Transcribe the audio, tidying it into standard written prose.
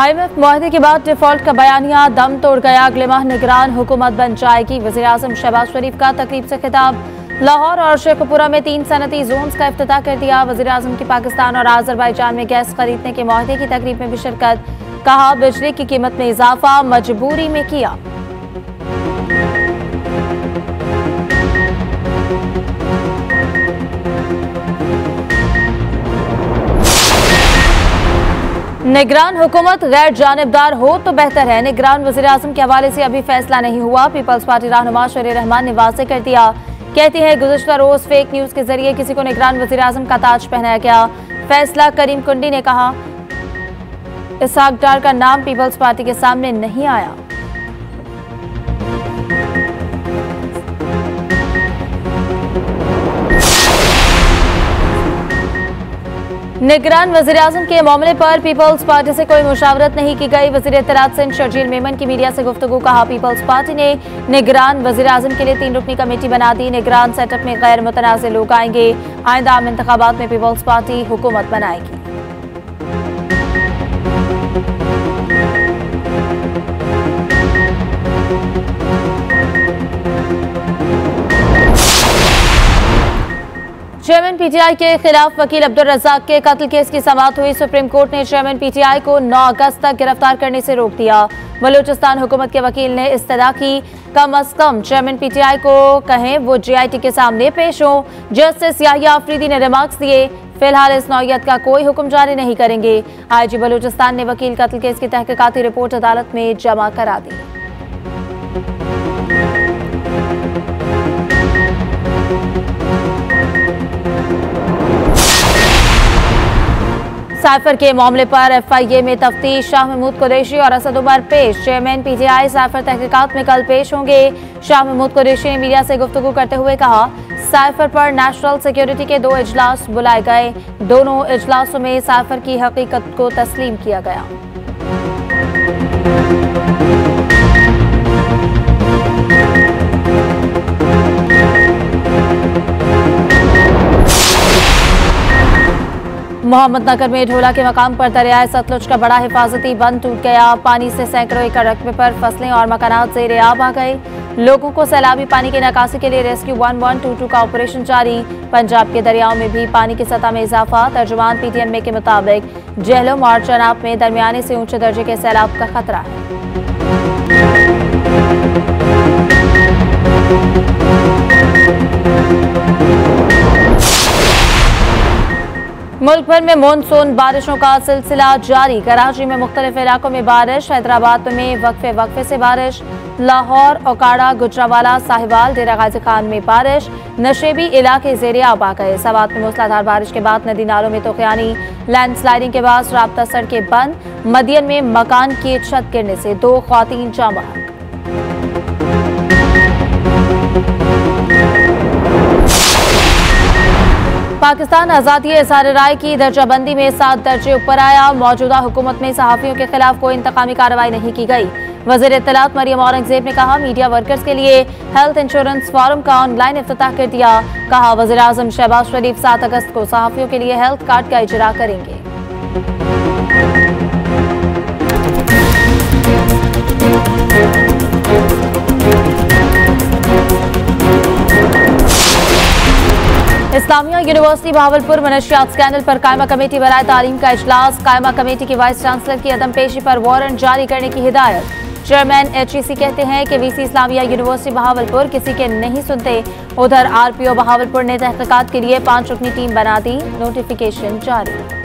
IMF मुआहदे के बाद default का बयानिया दम तोड़ गया। अगले माह निगरान हुकूमत बन जाएगी। वज़ीर आज़म शहबाज शरीफ का तकरीब से खिताब। लाहौर और शेखपुरा में 3 सनती जोन्स का इफ्तिताह कर दिया। वज़ीर आज़म की पाकिस्तान और आज़रबाईजान में गैस खरीदने के मुआहदे की तकरीब में भी शिरकत। कहा बिजली की कीमत में इजाफा मजबूरी में किया। निगरान हुकूमत गैर जानिबदार हो तो बेहतर है। निगरान वज़ीर आज़म के हवाले से अभी फैसला नहीं हुआ। पीपल्स पार्टी रहनुमा शेरी रहमान ने वाज़ेह कर दिया। कहती है गुज़श्ता रोज फेक न्यूज़ के जरिए किसी को निगरान वज़ीर आज़म का ताज पहनाया गया। फैसला करीम खुंडी ने कहा इसाक डार का नाम पीपल्स पार्टी के सामने नहीं आया। निगरान वज़ीर आज़म के मामले पर पीपल्स पार्टी से कोई मुशावरत नहीं की गई। वज़ीर इत्तराअत सिंध शर्जील मेमन की मीडिया से गुफ्तगू। कहा पीपल्स पार्टी ने निगरान वज़ीर आज़म के लिए 3 रुकनी कमेटी बना दी। निगरान सेटअप में गैर मुतनाज़ लोग आएंगे। आइंदा आम इंतखाबात में पीपल्स पार्टी हुकूमत बनाएगी। चेयरमैन PTI के खिलाफ वकील अब्दुल रज़ाक के कत्ल केस की समाअत हुई। सुप्रीम कोर्ट ने चेयरमैन PTI को 9 अगस्त तक गिरफ्तार करने से रोक दिया। बलूचिस्तान हुकूमत के वकील ने इस्तदा की कम अज कम चेयरमैन PTI को कहें वो JIT के सामने पेश हो। जस्टिस याह्या अफरीदी ने रिमार्क्स दिए। फिलहाल इस नौयत का कोई हुक्म जारी नहीं करेंगे। IG बलूचिस्तान ने वकील कत्ल केस की तहकीकाती रिपोर्ट अदालत में जमा करा दी। साइफर के मामले पर FIA में तफ्तीश। शाह महमूद कुरैशी और असद उमर पेश। चेयरमैन PTI साइफर तहकीकात में कल पेश होंगे। शाह महमूद कुरैशी ने मीडिया से गुफ्तगू करते हुए कहा साइफर पर नेशनल सिक्योरिटी के 2 इजलास बुलाए गए। दोनों इजलासों में साइफर की हकीकत को तस्लीम किया गया। मोहम्मदनगर में ढोला के मकाम पर दरियाए सतलुज का बड़ा हिफाजती बंद टूट गया। पानी से सैकड़ों एकड़ रकबे पर फसलें और मकानात ज़ेर-ए-आब आ गए। लोगों को सैलाबी पानी की निकासी के लिए रेस्क्यू 1122 का ऑपरेशन जारी। पंजाब के दरियाओं में भी पानी की सतह में इजाफा। तर्जुमान PTNM के मुताबिक जहलम और चेनाब में दरमियाने से ऊंचे दर्जे के सैलाब का खतरा है। मुल्क भर में मानसून बारिशों का सिलसिला जारी। कराची में मुख्तलिफ इलाकों में बारिश। हैदराबाद में वक्फे वक्फे से बारिश। लाहौर, ओकाड़ा, गुजरांवाला, साहिवाल, डेरा गाजी खान में बारिश। नशेबी इलाके ज़ेरे आब आ गए। सवात में मूसलाधार बारिश के बाद नदी नालों में तोगयानी। लैंडस्लाइडिंग के बाद राब्ता सड़कें बंद। मदयन में मकान की छत गिरने से 2 ख्वातीन जाँ बहक। पाकिस्तान आज़ादी इज़हार राय की दर्जाबंदी में 7 दर्जे ऊपर आया। मौजूदा हुकूमत में सहाफ़ियों के खिलाफ कोई इंतकामी कार्रवाई नहीं की गई। वज़ीर इत्तलात मरियम औरंगज़ेब ने कहा मीडिया वर्कर्स के लिए हेल्थ इंश्योरेंस फॉरम का ऑनलाइन इफ्तिताह कर दिया। कहा वज़ीर आज़म शहबाज शरीफ 7 अगस्त को सहाफ़ियों के लिए हेल्थ कार्ड का इजरा करेंगे। इस्लामिया यूनिवर्सिटी बहावलपुर मनशियात स्कैंडल पर कायमा कमेटी बराए तालीम का इजलास। कायमा कमेटी की वाइस चांसलर की अदम पेशी पर वारंट जारी करने की हिदायत। चेयरमैन HEC कहते हैं कि VC इस्लामिया यूनिवर्सिटी बहावलपुर किसी के नहीं सुनते। उधर RPO बहावलपुर ने तहकीकात के लिए 5 रुकनी टीम बना दी। नोटिफिकेशन जारी।